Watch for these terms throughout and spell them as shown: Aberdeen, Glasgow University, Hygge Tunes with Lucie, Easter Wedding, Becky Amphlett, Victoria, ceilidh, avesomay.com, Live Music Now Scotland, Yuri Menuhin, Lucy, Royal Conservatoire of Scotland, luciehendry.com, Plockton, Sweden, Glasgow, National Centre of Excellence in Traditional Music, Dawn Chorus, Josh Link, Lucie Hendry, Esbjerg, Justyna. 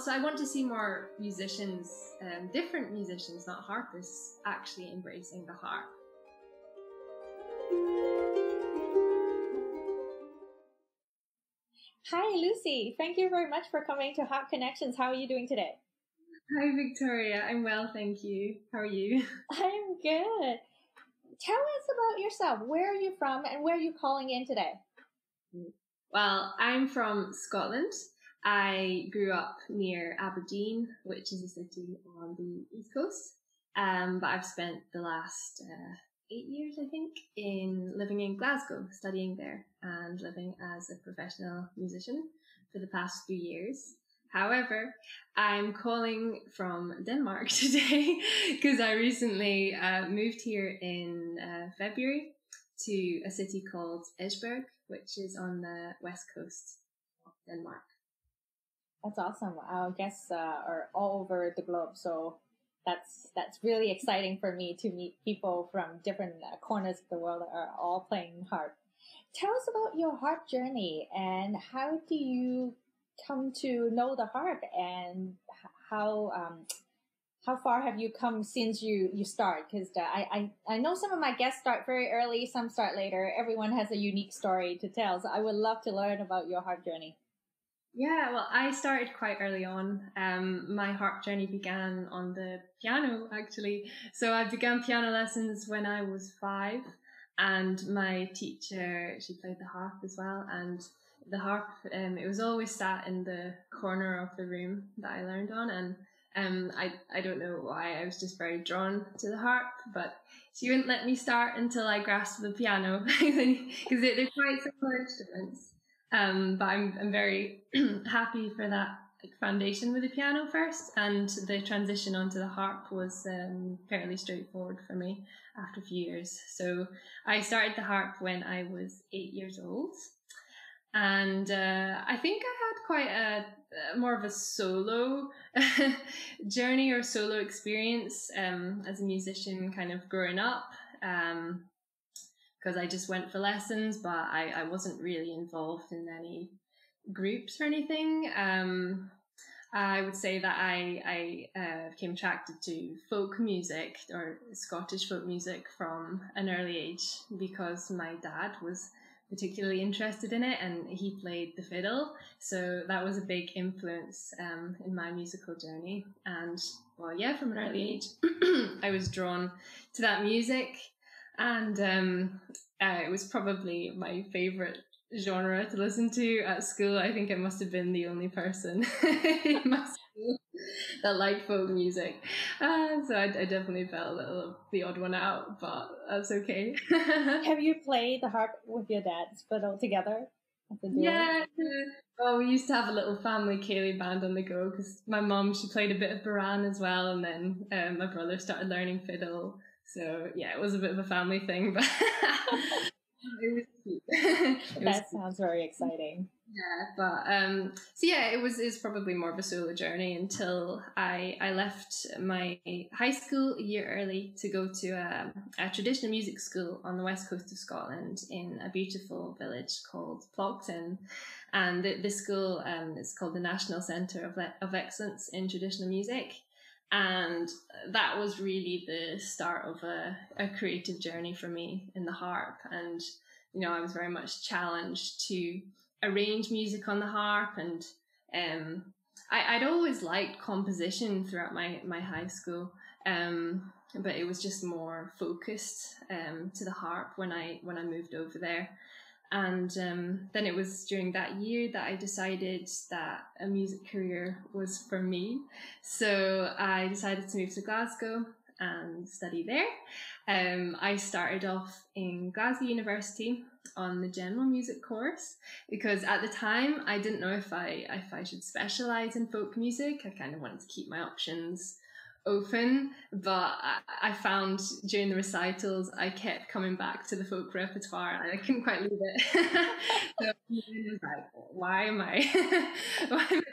also, I want to see more musicians, different musicians, not harpists, actually embracing the harp. Hi, Lucy. Thank you very much for coming to Harp Connections. How are you doing today? Hi, Victoria. I'm well, thank you. How are you? I'm good. Tell us about yourself. Where are you from and where are you calling in today? Well, I'm from Scotland. I grew up near Aberdeen, which is a city on the East Coast. But I've spent the last 8 years, I think, living in Glasgow, studying there and living as a professional musician for the past few years. However, I'm calling from Denmark today because I recently moved here in February to a city called Esbjerg, which is on the west coast of Denmark. That's awesome. Our guests are all over the globe, so that's really exciting for me to meet people from different corners of the world that are all playing harp. Tell us about your harp journey and how do you come to know the harp and how far have you come since you start? Because I know some of my guests start very early, some start later. Everyone has a unique story to tell, so I would love to learn about your harp journey. Yeah, well, I started quite early on. My harp journey began on the piano, actually. So I began piano lessons when I was 5, and my teacher, she played the harp as well, and the harp, it was always sat in the corner of the room that I learned on, and I don't know why, I was just very drawn to the harp, but she wouldn't let me start until I grasped the piano, because they're quite similar instruments. But I'm very happy for that foundation with the piano first, and the transition onto the harp was fairly straightforward for me after a few years. So I started the harp when I was 8 years old, and I think I had quite a more of a solo journey or solo experience as a musician, kind of growing up. Because I just went for lessons, but I wasn't really involved in any groups or anything. I would say that I became attracted to folk music or Scottish folk music from an early age because my dad was particularly interested in it and he played the fiddle. So that was a big influence in my musical journey. And well, yeah, from an early age, I was drawn to that music. And it was probably my favourite genre to listen to at school. I think I must have been the only person in my school that liked folk music. So I definitely felt a little the odd one out, but that's okay. Have you played the harp with your dad's fiddle together? Yeah. Well, we used to have a little family Cayley band on the go because my mum, she played a bit of Baran as well. And then my brother started learning fiddle. So, yeah, it was a bit of a family thing, but it was cute. That sounds very exciting. Yeah, but, so yeah, it was probably more of a solo journey until I left my high school a year early to go to a traditional music school on the west coast of Scotland in a beautiful village called Plockton. And this school is called the National Centre of Excellence in Traditional Music. And that was really the start of a creative journey for me in the harp. And, you know, I was very much challenged to arrange music on the harp. And I'd always liked composition throughout my high school, but it was just more focused to the harp when I moved over there. And then it was during that year that I decided that a music career was for me. So I decided to move to Glasgow and study there. I started off in Glasgow University on the general music course because at the time I didn't know if I should specialise in folk music. I kind of wanted to keep my options open, but I found during the recitals I kept coming back to the folk repertoire and I couldn't quite leave it. So I was like, why am I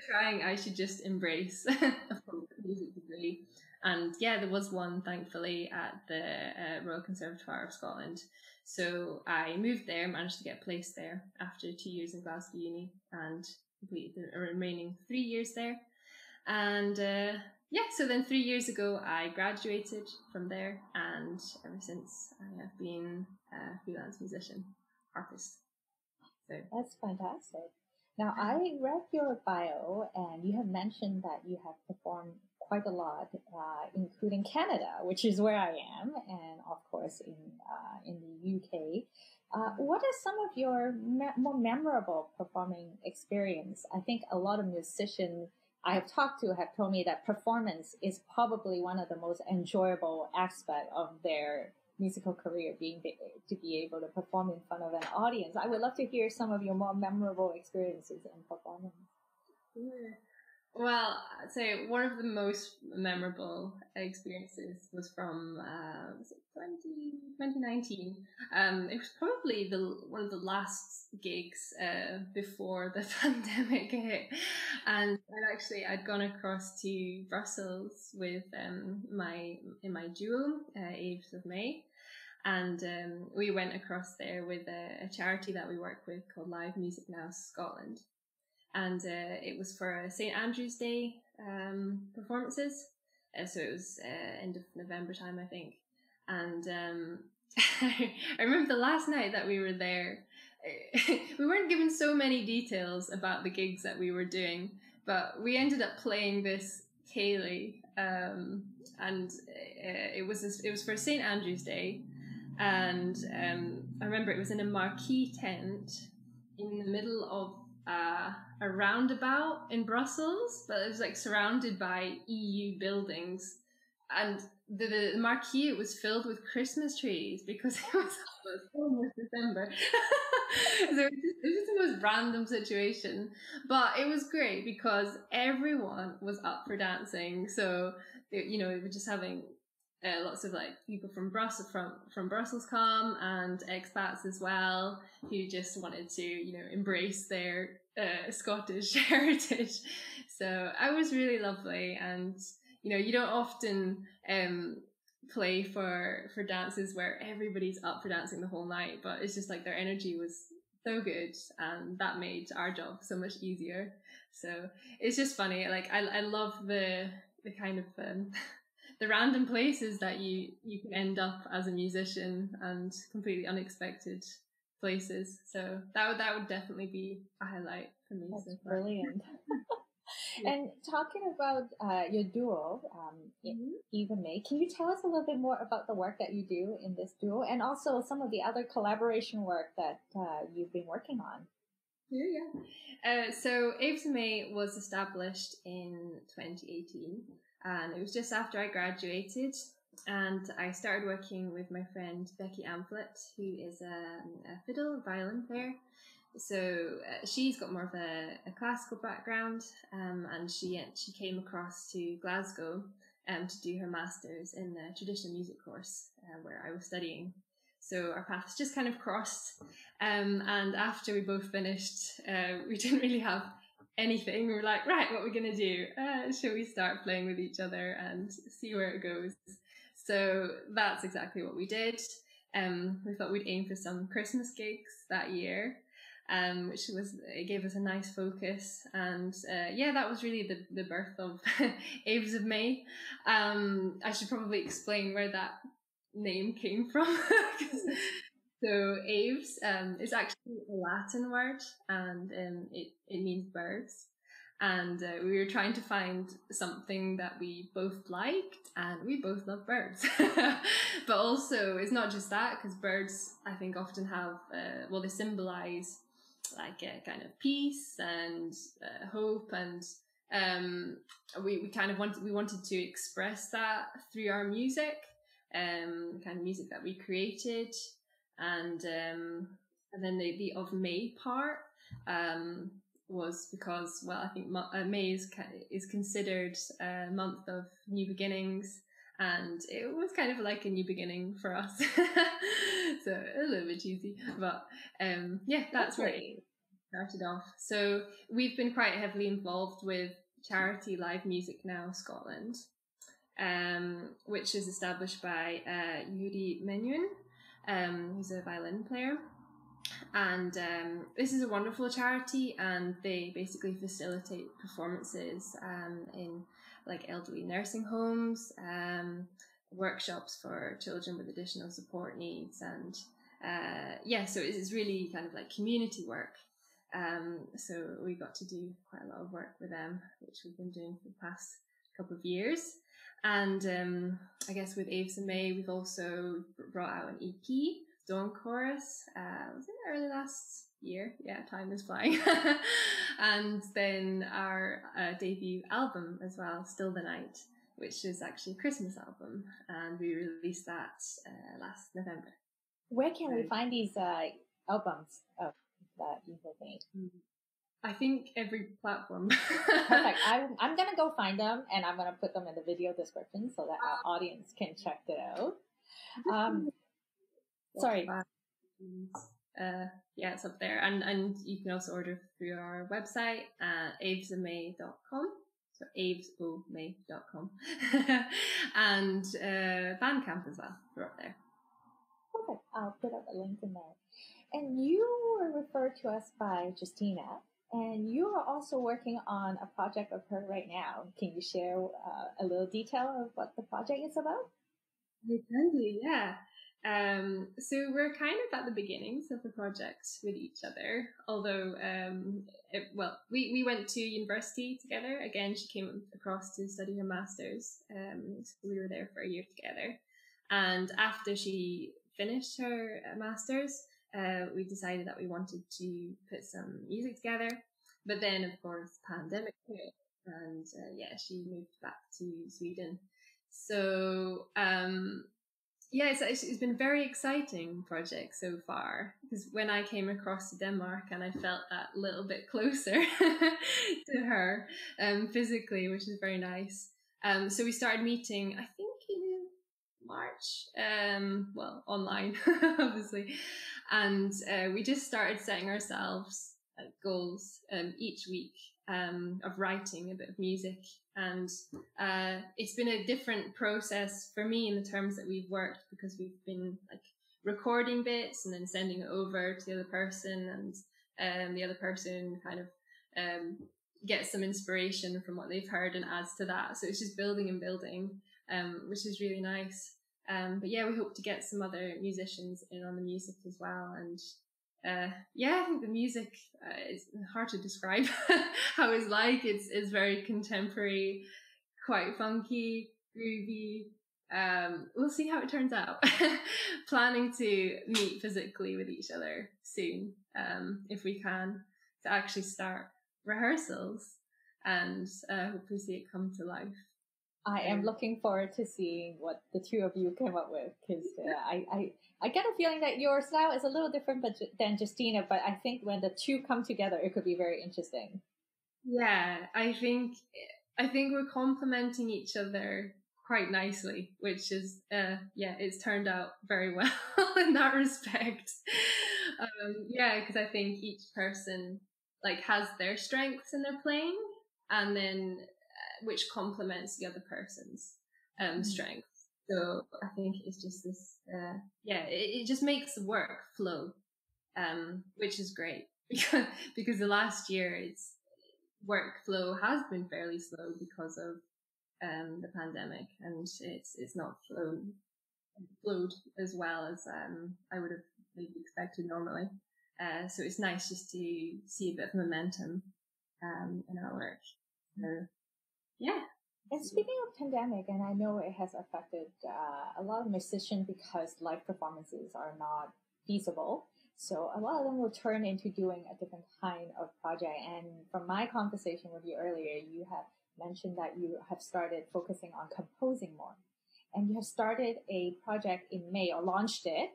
trying? I should just embrace a folk music degree. And yeah, there was one thankfully at the Royal Conservatoire of Scotland, so I moved there, managed to get placed there after 2 years in Glasgow Uni and completed the remaining 3 years there. And so then 3 years ago, I graduated from there, and ever since I have been a freelance musician, harpist. So that's fantastic. Now, I read your bio, and you have mentioned that you have performed quite a lot, including Canada, which is where I am, and of course in the UK. What are some of your more memorable performing experience? I think a lot of musicians I have talked to have told me that performance is probably one of the most enjoyable aspects of their musical career, to be able to perform in front of an audience. I would love to hear some of your more memorable experiences in performance. Yeah. Well, I'd say one of the most memorable experiences was from 2019. It was probably one of the last gigs before the pandemic hit, and actually I'd gone across to Brussels with my duo, Aves o' May, and we went across there with a charity that we work with called Live Music Now Scotland. And it was for St. Andrew's Day performances. So it was end of November time, I think. And I remember the last night that we were there, we weren't given so many details about the gigs that we were doing, but we ended up playing this ceilidh. It was for St. Andrew's Day. And I remember it was in a marquee tent in the middle of a roundabout in Brussels, but it was like surrounded by EU buildings, and the marquee was filled with Christmas trees because it was almost December. So it was just the most random situation, but it was great because everyone was up for dancing. So we were just having lots of like people from Brussels come, and expats as well, who just wanted to embrace their Scottish heritage. So it was really lovely, and you don't often play for dances where everybody's up for dancing the whole night, but it's just like their energy was so good, and that made our job so much easier. So it's just funny, like I love the kind of the random places that you can end up as a musician, and completely unexpected places. So that would definitely be a highlight for me. That's so brilliant. Yeah. And talking about your duo, Aves o' May, can you tell us a little bit more about the work that you do in this duo, and also some of the other collaboration work that you've been working on? Yeah. So Aves o' May was established in 2018. And it was just after I graduated, and I started working with my friend Becky Amphlett, who is a fiddle violin player. So she's got more of a classical background, and she came across to Glasgow to do her master's in the traditional music course where I was studying. So our paths just kind of crossed, and after we both finished, we didn't really have anything. We were like, right, what are we going to do? Shall we start playing with each other and see where it goes? So that's exactly what we did. We thought we'd aim for some Christmas gigs that year, it gave us a nice focus. And that was really the birth of Aves o' May. I should probably explain where that name came from. So Aves is actually a Latin word, and it means birds. And we were trying to find something that we both liked, and we both love birds. But also, it's not just that, because birds, I think, often have, they symbolize like a kind of peace and hope, and we wanted to express that through our music, the kind of music that we created. And then the of May part was because, I think May is considered a month of new beginnings, and it was kind of like a new beginning for us. So a little bit cheesy, but that's where it started off. So we've been quite heavily involved with charity Live Music Now Scotland, which is established by Yuri Menuhin, who's a violin player, And this is a wonderful charity, and they basically facilitate performances in like elderly nursing homes, workshops for children with additional support needs, and yeah, so it's really kind of like community work. So we got to do quite a lot of work with them, which we've been doing for the past couple of years. And I guess with Aves o' May, we've also brought out an EP, Dawn Chorus, was it early last year? Yeah, time is flying. And then our debut album as well, Still the Night, which is actually a Christmas album, and we released that last November. Where can we find these albums of that you've made? I think every platform. Perfect. I'm going to go find them, and I'm going to put them in the video description so that our audience can check it out. Sorry. Yeah, it's up there. And you can also order through our website, avesomay.com. So avesomay.com. And Bandcamp as well. We're up there. Perfect. I'll put up a link in there. And you were referred to us by Justyna, and you are also working on a project of her right now. Can you share a little detail of what the project is about? I can do, yeah. So we're kind of at the beginnings of the project with each other, although, we went to university together. Again, she came across to study her master's, so we were there for a year together. And after she finished her master's, we decided that we wanted to put some music together, but then of course pandemic hit, and yeah, she moved back to Sweden. So yeah, it's been a very exciting project so far, because when I came across to Denmark and I felt that little bit closer to her physically, which is very nice. So we started meeting, I think in March, well, online obviously. And we just started setting ourselves goals each week of writing a bit of music. And it's been a different process for me in the terms that we've worked, because we've been like recording bits and then sending it over to the other person, and the other person kind of gets some inspiration from what they've heard and adds to that. So it's just building and building, which is really nice. But yeah, we hope to get some other musicians in on the music as well. And yeah, I think the music is hard to describe how it's like. It's very contemporary, quite funky, groovy. We'll see how it turns out. Planning to meet physically with each other soon, if we can, to actually start rehearsals and hopefully see it come to life. I am looking forward to seeing what the two of you came up with, because I get a feeling that your style is a little different than Justyna, but I think when the two come together, it could be very interesting. Yeah, I think we're complementing each other quite nicely, which is, yeah, it's turned out very well in that respect. Yeah, because I think each person like has their strengths in their playing, and then which complements the other person's strength. So I think it's just this, yeah, it just makes the work flow, which is great, because the last year it's workflow has been fairly slow because of the pandemic, and it's not flowed as well as I would have maybe expected normally. So it's nice just to see a bit of momentum in our work. So, yeah. And speaking of pandemic, and I know it has affected a lot of musicians because live performances are not feasible. So a lot of them will turn into doing a different kind of project. And from my conversation with you earlier, you have mentioned that you have started focusing on composing more. And you have started a project in May, or launched it,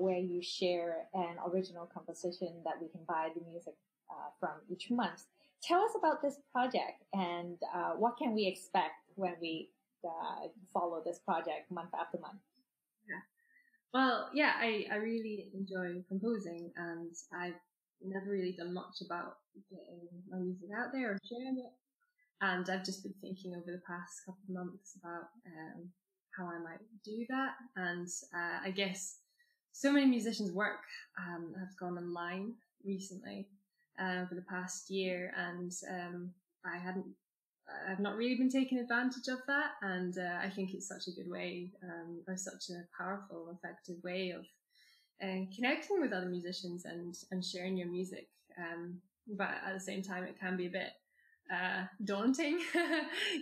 where you share an original composition that we can buy the music from each month. Tell us about this project, and what can we expect when we follow this project month after month? Yeah. Well, yeah, I really enjoy composing, and I've never really done much about getting my music out there or sharing it. And I've just been thinking over the past couple of months about how I might do that. And I guess so many musicians' work have gone online recently for the past year, and I've not really been taking advantage of that, and I think it's such a good way, or such a powerful, effective way of connecting with other musicians and sharing your music. But at the same time, it can be a bit daunting,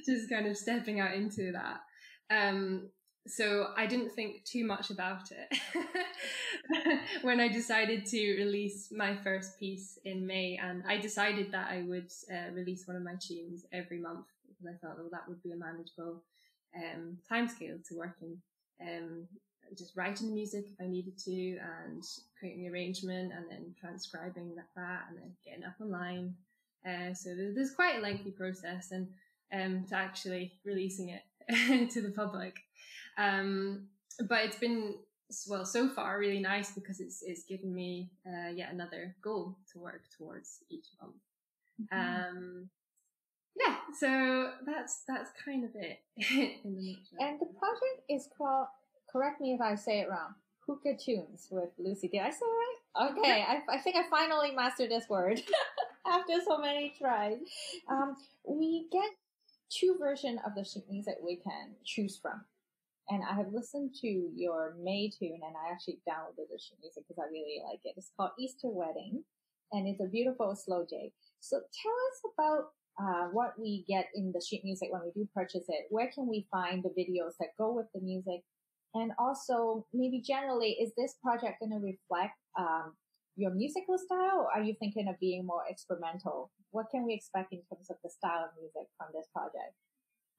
just kind of stepping out into that. So I didn't think too much about it when I decided to release my first piece in May. And I decided that I would release one of my tunes every month, because I felt that would be a manageable timescale to work in. Just writing the music if I needed to, and creating the arrangement, and then transcribing that and then getting up online. So there's quite a lengthy process, and to actually releasing it to the public, but it's been, well, so far really nice, because it's given me yet another goal to work towards each month. Yeah, so that's kind of it. And the project is called, correct me if I say it wrong, Hygge Tunes with Lucie. Did I say it right? Okay, I think I finally mastered this word after so many tries. We get two versions of the sheetings that we can choose from. And I have listened to your May tune, and I actually downloaded the sheet music because I really like it. It's called Easter Wedding, and it's a beautiful slow jig. So tell us about what we get in the sheet music when we do purchase it. Where can we find the videos that go with the music? And also, maybe generally, is this project going to reflect your musical style, or are you thinking of being more experimental? What can we expect in terms of the style of music from this project?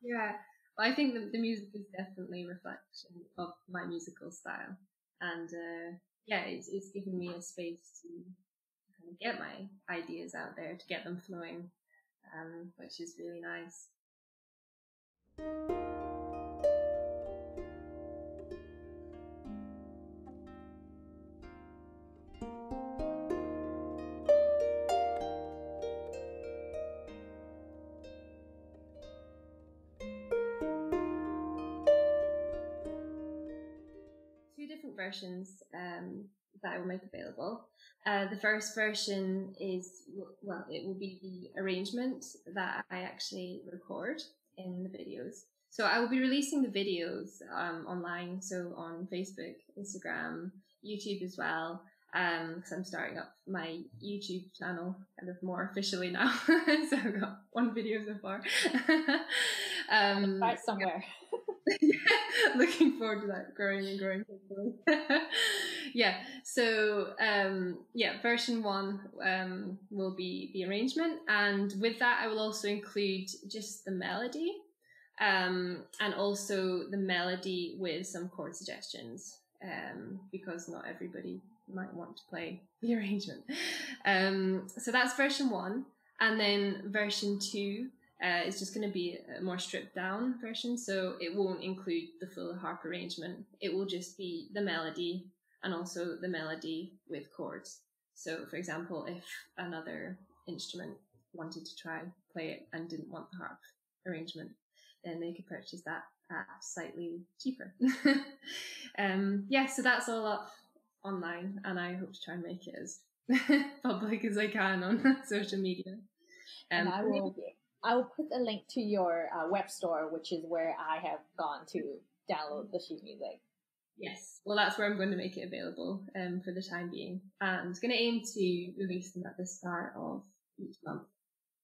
Yeah. I think the music is definitely a reflection of my musical style, and it's given me a space to kind of get my ideas out there, to get them flowing, which is really nice. Versions that I will make available. The first version is, well, it will be the arrangement that I actually record in the videos. So I will be releasing the videos online, so on Facebook, Instagram, YouTube as well, because I'm starting up my YouTube channel kind of more officially now. So I've got one video so far. Start somewhere. Yeah, looking forward to that growing and growing. Yeah, so version one will be the arrangement, and with that I will also include just the melody, and also the melody with some chord suggestions, because not everybody might want to play the arrangement. So that's version one, and then version two. It's just going to be a more stripped down version, so it won't include the full harp arrangement. It will just be the melody, and also the melody with chords. So, for example, if another instrument wanted to try play it and didn't want the harp arrangement, then they could purchase that at slightly cheaper. So that's all up online, and I hope to try and make it as public as I can on social media. And I will put a link to your web store, which is where I have gone to download the sheet music. Yes. Well, that's where I'm going to make it available for the time being. I'm going to aim to release them at the start of each month.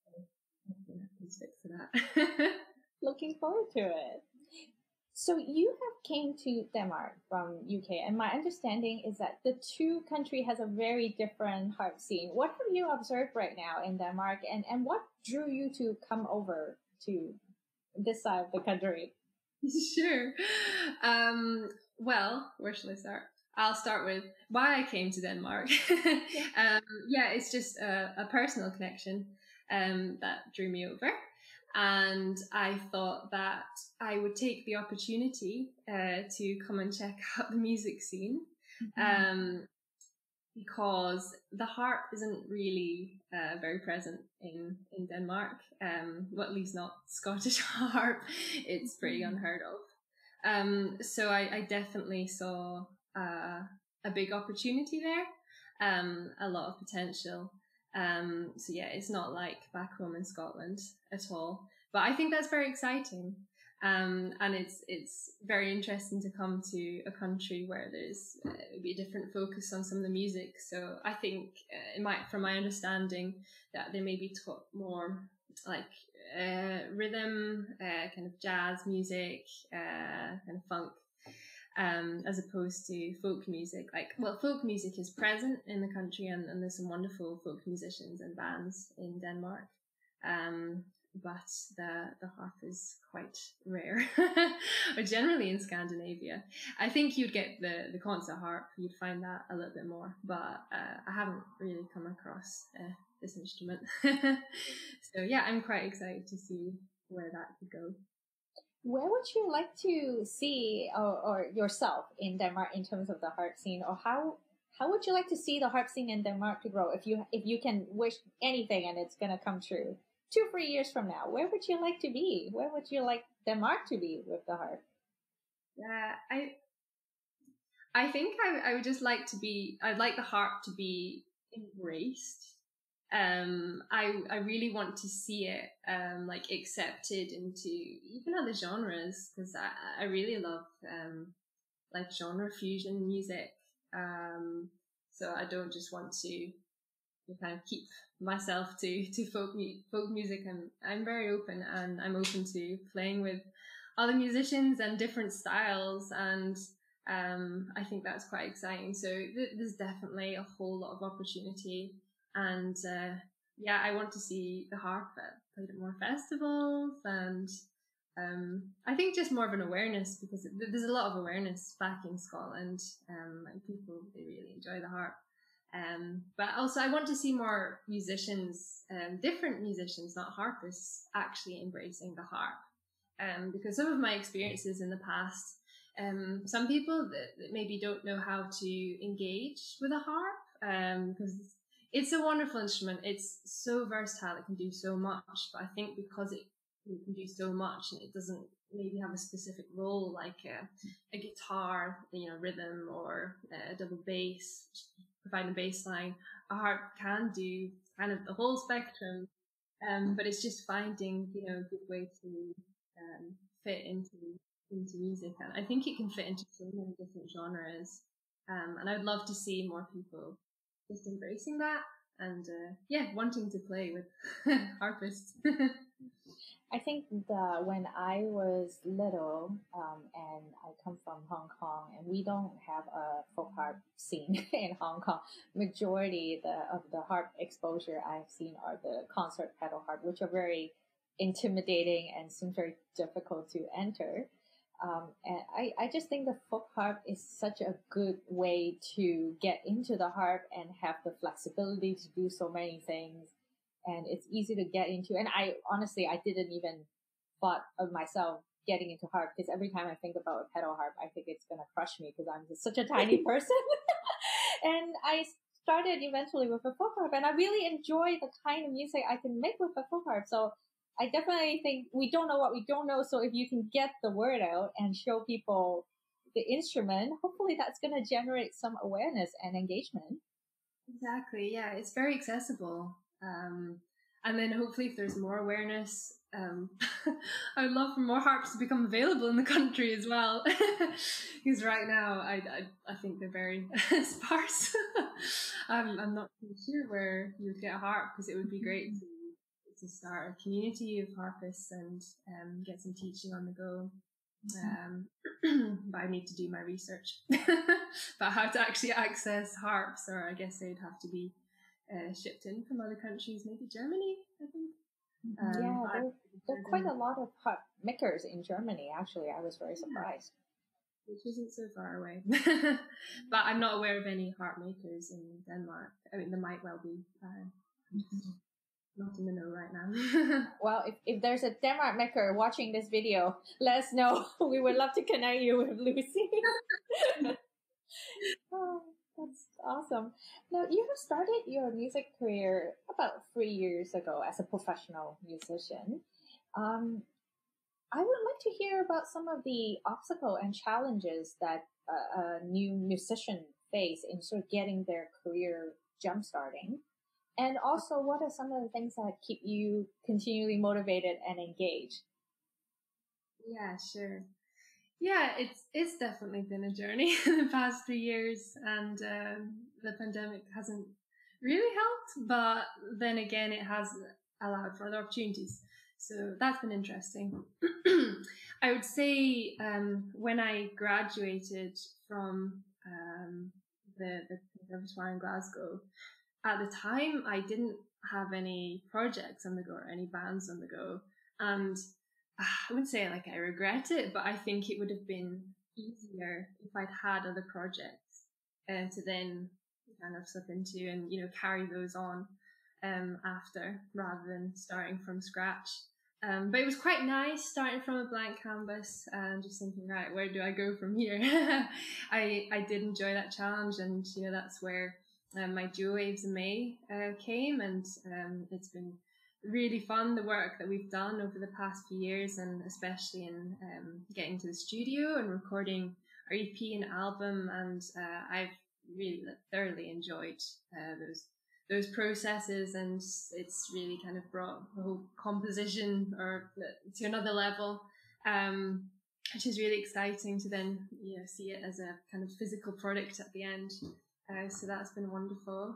So I think I can stick to that. Looking forward to it. So you have came to Denmark from UK, and my understanding is that the two countries has a very different harp scene. What have you observed right now in Denmark, and what drew you to come over to this side of the country? Sure. Well, where shall I start? I'll start with why I came to Denmark. It's just a personal connection that drew me over. And I thought that I would take the opportunity to come and check out the music scene, because the harp isn't really very present in Denmark, well, at least not Scottish harp. It's pretty unheard of. So I definitely saw a big opportunity there, a lot of potential. So yeah, it's not like back home in Scotland at all. But I think that's very exciting. And it's very interesting to come to a country where there's maybe a different focus on some of the music. So I think it might, from my understanding, that they may be taught more like rhythm, kind of jazz music, kind of funk, as opposed to folk music. Like, well, folk music is present in the country, and there's some wonderful folk musicians and bands in Denmark. But the harp is quite rare, or generally in Scandinavia. I think you'd get the concert harp, you'd find that a little bit more, but I haven't really come across this instrument. So yeah, I'm quite excited to see where that could go. Where would you like to see or yourself in Denmark in terms of the harp scene, or how would you like to see the harp scene in Denmark to grow? If you can wish anything and it's gonna come true, 2-3 years from now, where would you like to be? Where would you like Denmark to be with the harp? Yeah, I think I would just like to be, I'd like the harp to be embraced. I really want to see it like accepted into even other genres, because I really love like genre fusion music. So I don't just want to kind of keep myself to folk music, and I'm very open, and I'm open to playing with other musicians and different styles, and I think that's quite exciting. So there's definitely a whole lot of opportunity, and yeah, I want to see the harp played at more festivals, and I think just more of an awareness, because there's a lot of awareness back in Scotland, and people, they really enjoy the harp. But also I want to see more musicians, different musicians, not harpists, actually embracing the harp. Because some of my experiences in the past, some people that maybe don't know how to engage with a harp, because it's a wonderful instrument. It's so versatile. It can do so much, but I think because it can do so much, and it doesn't maybe have a specific role like a guitar, you know, rhythm, or a double bass, provide a bass line. A harp can do kind of the whole spectrum, but it's just finding, you know, a good way to fit into music. And I think it can fit into so many different genres, and I'd love to see more people just embracing that, and yeah, wanting to play with harpists. I think when I was little, and I come from Hong Kong, and we don't have a folk harp scene in Hong Kong. Majority of the harp exposure I've seen are the concert pedal harp, which are very intimidating and seem very difficult to enter. And I just think the folk harp is such a good way to get into the harp and have the flexibility to do so many things. And it's easy to get into. And I honestly, I didn't even thought of myself getting into harp, because every time I think about a pedal harp, I think it's going to crush me, because I'm just such a tiny person. And I started eventually with a folk harp, and I really enjoy the kind of music I can make with a folk harp. So I definitely think we don't know what we don't know. So if you can get the word out and show people the instrument, hopefully that's going to generate some awareness and engagement. Exactly. Yeah. It's very accessible. And then hopefully if there's more awareness, I would love for more harps to become available in the country as well. Because right now I think they're very sparse. I'm not too sure where you'd get a harp, because it would be great to start a community of harpists and get some teaching on the go. But I need to do my research about how to actually access harps, or I guess they'd have to be shipped in from other countries, maybe Germany, I think. Yeah, there are quite a lot of harp makers in Germany, actually. I was very surprised. Which isn't so far away. But I'm not aware of any harp makers in Denmark. I mean, there might well be. Not in the know right now. Well, if there's a Denmark maker watching this video, let us know. We would love to connect you with Lucie. Oh. That's awesome. Now, you have started your music career about 3 years ago as a professional musician. I would like to hear about some of the obstacles and challenges that a new musician phase in sort of getting their career jump-starting? And also, what are some of the things that keep you continually motivated and engaged? Yeah, sure. Yeah, it's definitely been a journey in the past 3 years, and the pandemic hasn't really helped, but then again, it has allowed for other opportunities. So that's been interesting. I would say when I graduated from the Conservatoire in Glasgow, at the time, I didn't have any projects on the go or any bands on the go. And I wouldn't say like I regret it, but I think it would have been easier if I'd had other projects to then kind of slip into and, you know, carry those on after rather than starting from scratch. But it was quite nice starting from a blank canvas and just thinking, right, where do I go from here? I did enjoy that challenge, and, you know, that's where my duo Aves o' May came, and it's been really fun, the work that we've done over the past few years, and especially in getting to the studio and recording our EP and album. And I've really thoroughly enjoyed those processes, and it's really kind of brought the whole composition or to another level, which is really exciting to then, you know, see it as a kind of physical product at the end. So that's been wonderful.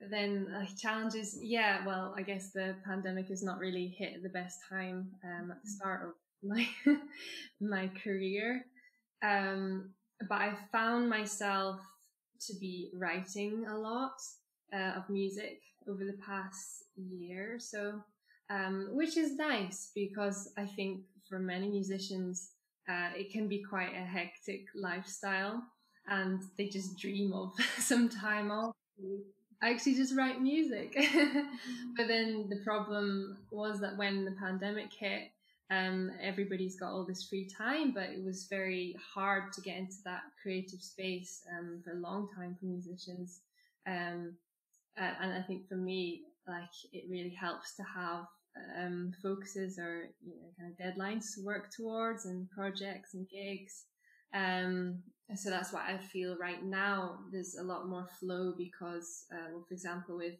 Then challenges, yeah, well, I guess the pandemic has not really hit the best time at the start of my career. But I found myself to be writing a lot of music over the past year or so, which is nice, because I think for many musicians, it can be quite a hectic lifestyle. And they just dream of some time off. I actually just write music. But then the problem was that when the pandemic hit, everybody's got all this free time, but it was very hard to get into that creative space for a long time for musicians. And I think for me, like, it really helps to have focuses or, you know, kind of deadlines to work towards, and projects and gigs. So that's why I feel right now there's a lot more flow, because, for example, with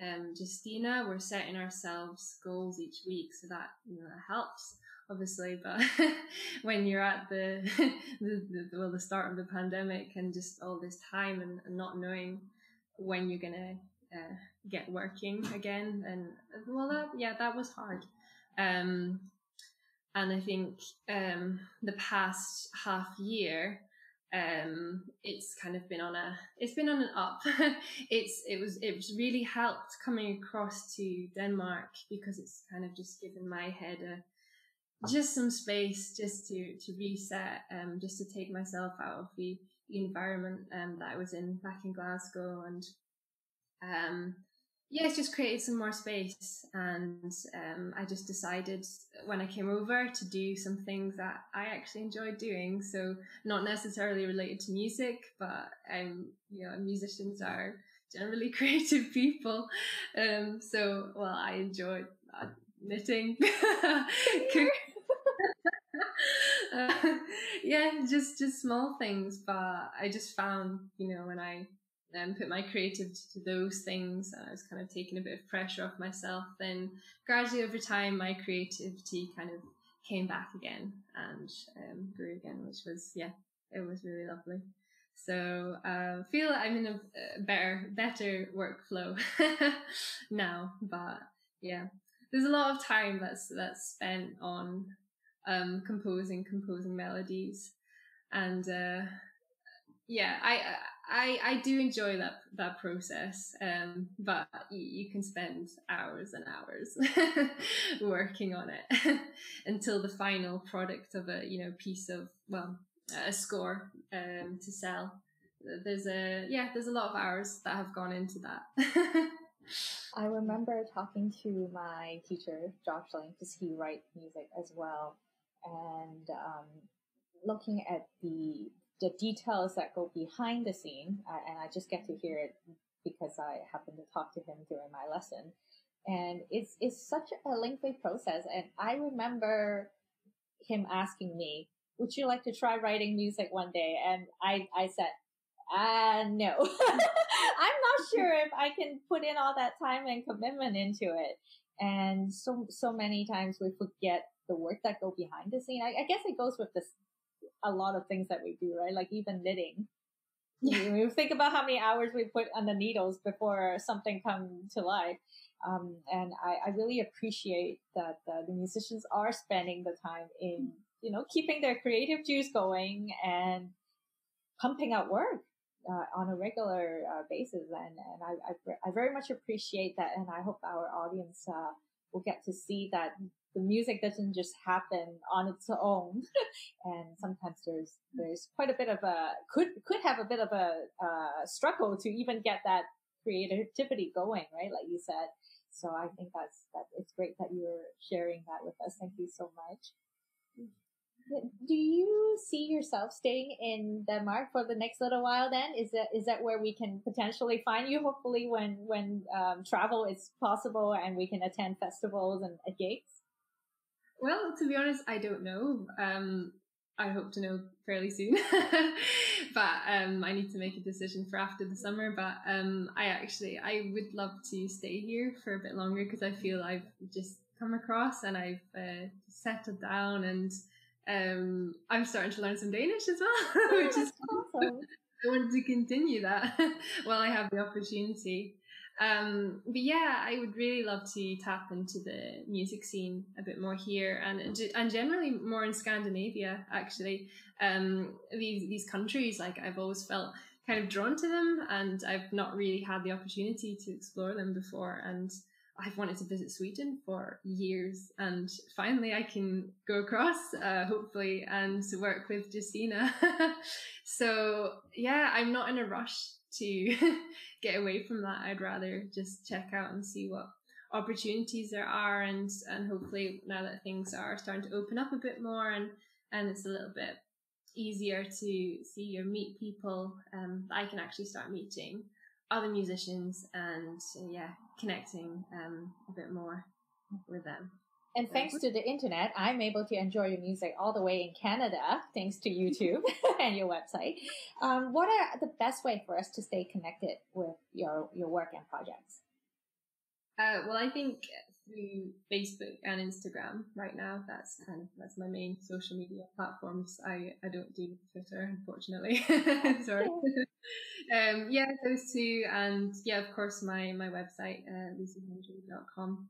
Justyna, we're setting ourselves goals each week, so that, you know, helps obviously. But when you're at the start of the pandemic and just all this time and not knowing when you're gonna get working again, and well, that was hard. And I think the past half year, it's kind of been on an up. It was really helped coming across to Denmark, because it's kind of just given my head just some space, just to reset, just to take myself out of the environment that I was in back in Glasgow, and it's just created some more space. And I just decided when I came over to do some things that I actually enjoyed doing. So not necessarily related to music, but you know, musicians are generally creative people. So I enjoyed knitting, cooking. Just small things. But I just found, you know, when I put my creativity to those things, and I was kind of taking a bit of pressure off myself, then gradually over time my creativity kind of came back again and grew again, which was, it was really lovely. So I feel I'm in a better workflow now, but there's a lot of time that's spent on composing melodies, and I do enjoy that process, but you can spend hours and hours working on it until the final product of a, you know, piece of, well, a score to sell. There's a lot of hours that have gone into that. I remember talking to my teacher, Josh Link, because he writes music as well, and looking at the details that go behind the scene, and I just get to hear it because I happen to talk to him during my lesson. And it's such a lengthy process. And I remember him asking me, would you like to try writing music one day? And I said, no, I'm not sure if I can put in all that time and commitment into it. And so many times we forget the work that go behind the scene. I guess it goes with this, a lot of things that we do, right? Like even knitting. Yeah. We think about how many hours we put on the needles before something come to life. And I really appreciate that the musicians are spending the time in, you know, keeping their creative juice going and pumping out work on a regular basis. And I very much appreciate that. And I hope our audience will get to see that the music doesn't just happen on its own. And sometimes there's quite a bit of a, could have a bit of a struggle to even get that creativity going, right? Like you said. So I think that it's great that you're sharing that with us. Thank you so much. Do you see yourself staying in Denmark for the next little while then? Is that where we can potentially find you, hopefully when travel is possible and we can attend festivals and gigs? Well, to be honest, I don't know. I hope to know fairly soon, but I need to make a decision for after the summer. But I would love to stay here for a bit longer because I feel I've just come across and I've settled down, and I'm starting to learn some Danish as well, which is awesome. I want to continue that while I have the opportunity. But yeah, I would really love to tap into the music scene a bit more here and generally more in Scandinavia, actually. These countries, like I've always felt kind of drawn to them, and I've not really had the opportunity to explore them before. And I've wanted to visit Sweden for years, and finally I can go across, hopefully, and work with Justyna. So yeah, I'm not in a rush to get away from that. I'd rather just check out and see what opportunities there are, and hopefully now that things are starting to open up a bit more and it's a little bit easier to see or meet people, I can actually start meeting other musicians and connecting a bit more with them. And thanks to the internet, I'm able to enjoy your music all the way in Canada, thanks to YouTube and your website. What are the best way for us to stay connected with your work and projects? Well, I think through Facebook and Instagram right now, that's my main social media platforms. I don't do Twitter, unfortunately. Sorry. Those two. And yeah, of course, my website, luciehendry.com.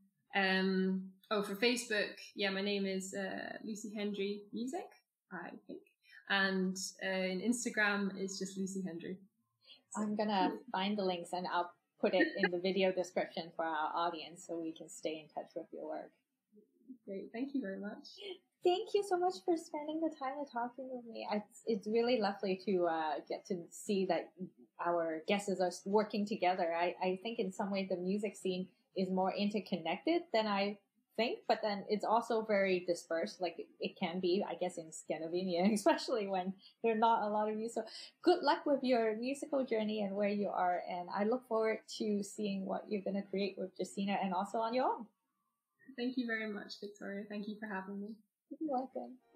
For Facebook, my name is Lucie Hendry Music, I think, and in Instagram is just Lucie Hendry. I'm gonna find the links and I'll put it in the video description for our audience so we can stay in touch with your work. Great, thank you very much. Thank you so much for spending the time and talking with me. It's really lovely to get to see that our guests are working together. I think in some way the music scene is more interconnected than I think, but then it's also very dispersed, like it can be, I guess, in Scandinavia, especially when there are not a lot of you. So good luck with your musical journey and where you are, and I look forward to seeing what you're going to create with Justyna and also on your own. Thank you very much, Victoria. Thank you for having me. You're welcome.